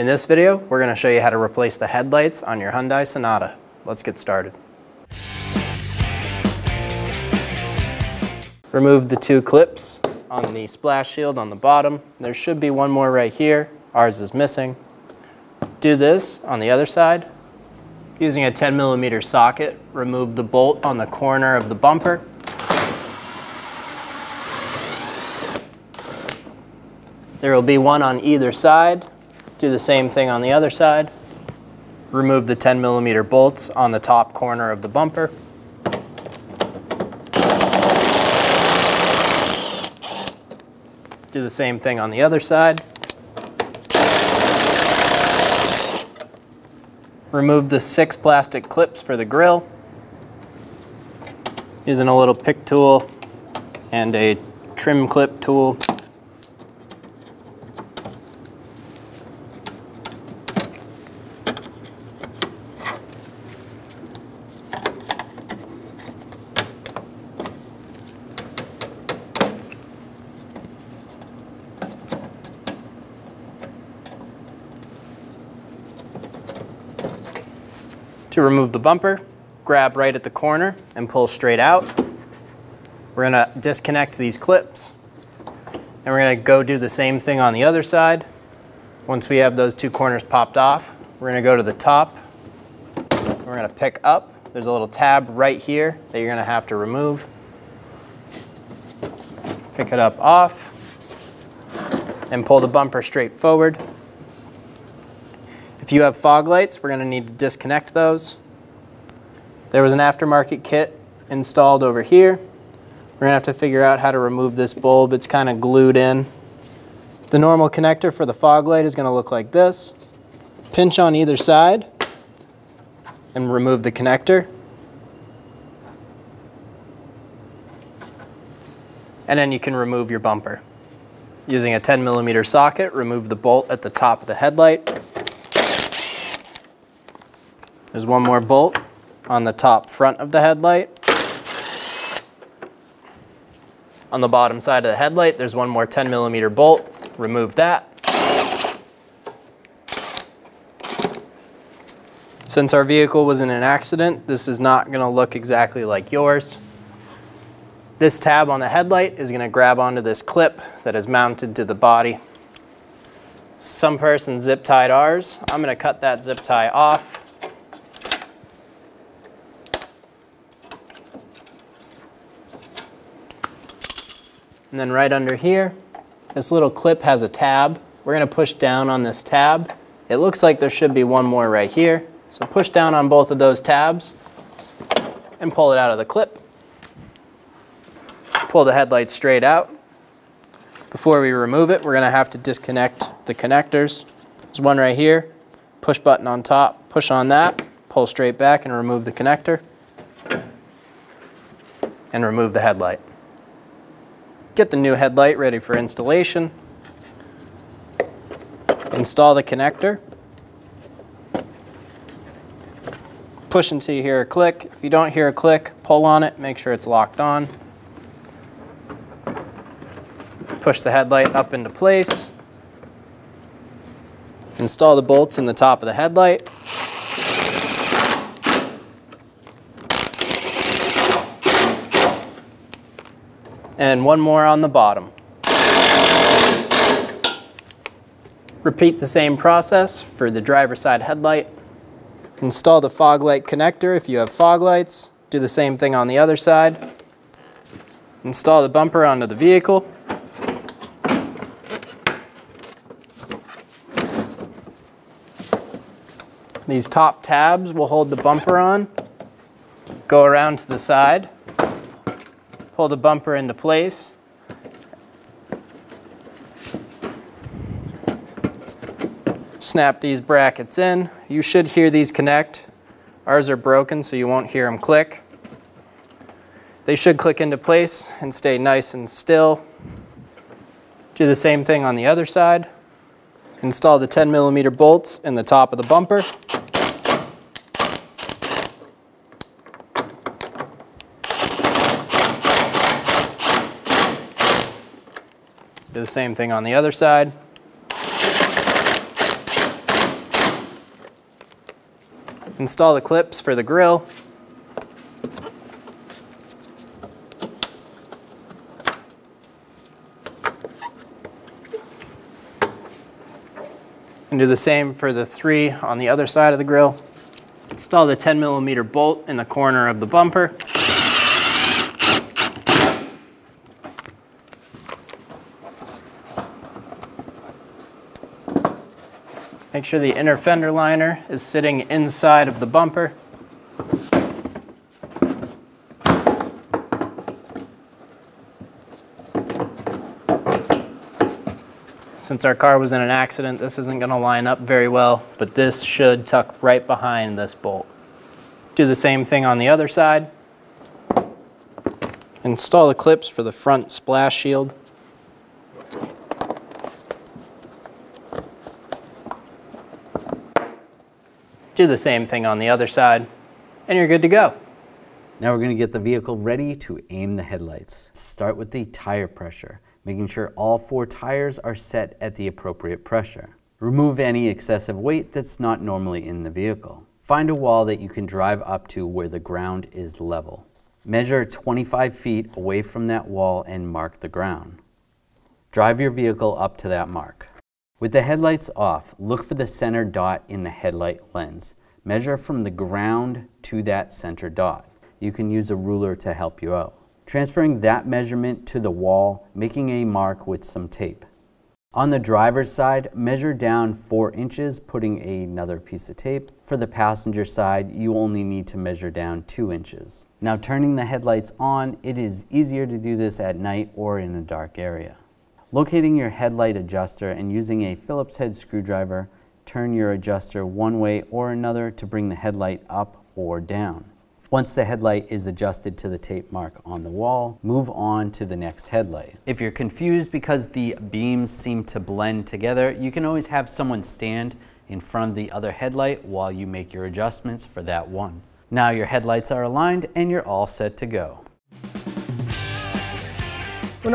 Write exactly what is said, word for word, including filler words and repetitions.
In this video, we're going to show you how to replace the headlights on your Hyundai Sonata. Let's get started. Remove the two clips on the splash shield on the bottom. There should be one more right here. Ours is missing. Do this on the other side. Using a ten millimeter socket, remove the bolt on the corner of the bumper. There will be one on either side. Do the same thing on the other side. Remove the ten millimeter bolts on the top corner of the bumper. Do the same thing on the other side. Remove the six plastic clips for the grill. Using a little pick tool and a trim clip tool. To remove the bumper, grab right at the corner and pull straight out. We're gonna disconnect these clips and we're gonna go do the same thing on the other side. Once we have those two corners popped off, we're gonna go to the top. We're gonna pick up. There's a little tab right here that you're gonna have to remove. Pick it up off and pull the bumper straight forward. If you have fog lights, we're going to need to disconnect those. There was an aftermarket kit installed over here. We're going to have to figure out how to remove this bulb. It's kind of glued in. The normal connector for the fog light is going to look like this. Pinch on either side and remove the connector. And then you can remove your bumper. Using a ten millimeter socket, remove the bolt at the top of the headlight. There's one more bolt on the top front of the headlight. On the bottom side of the headlight, there's one more ten millimeter bolt. Remove that. Since our vehicle was in an accident, this is not going to look exactly like yours. This tab on the headlight is going to grab onto this clip that is mounted to the body. Some person zip tied ours. I'm going to cut that zip tie off. And then right under here, this little clip has a tab. We're going to push down on this tab. It looks like there should be one more right here. So push down on both of those tabs and pull it out of the clip. Pull the headlights straight out. Before we remove it, we're going to have to disconnect the connectors. There's one right here. Push button on top. Push on that. Pull straight back and remove the connector. And remove the headlight. Get the new headlight ready for installation. Install the connector. Push until you hear a click. If you don't hear a click, pull on it, make sure it's locked on. Push the headlight up into place. Install the bolts in the top of the headlight. And one more on the bottom. Repeat the same process for the driver's side headlight. Install the fog light connector if you have fog lights. Do the same thing on the other side. Install the bumper onto the vehicle. These top tabs will hold the bumper on. Go around to the side. Pull the bumper into place. Snap these brackets in. You should hear these connect. Ours are broken, so you won't hear them click. They should click into place and stay nice and still. Do the same thing on the other side. Install the ten millimeter bolts in the top of the bumper. Do the same thing on the other side. Install the clips for the grill. And do the same for the three on the other side of the grill. Install the ten millimeter bolt in the corner of the bumper. Make sure the inner fender liner is sitting inside of the bumper. Since our car was in an accident, this isn't going to line up very well, but this should tuck right behind this bolt. Do the same thing on the other side. Install the clips for the front splash shield. Do the same thing on the other side, and you're good to go. Now we're going to get the vehicle ready to aim the headlights. Start with the tire pressure, making sure all four tires are set at the appropriate pressure. Remove any excessive weight that's not normally in the vehicle. Find a wall that you can drive up to where the ground is level. Measure twenty-five feet away from that wall and mark the ground. Drive your vehicle up to that mark. With the headlights off, look for the center dot in the headlight lens. Measure from the ground to that center dot. You can use a ruler to help you out. Transferring that measurement to the wall, making a mark with some tape. On the driver's side, measure down four inches, putting another piece of tape. For the passenger side, you only need to measure down two inches. Now turning the headlights on, it is easier to do this at night or in a dark area. Locating your headlight adjuster and using a Phillips head screwdriver, turn your adjuster one way or another to bring the headlight up or down. Once the headlight is adjusted to the tape mark on the wall, move on to the next headlight. If you're confused because the beams seem to blend together, you can always have someone stand in front of the other headlight while you make your adjustments for that one. Now your headlights are aligned and you're all set to go. When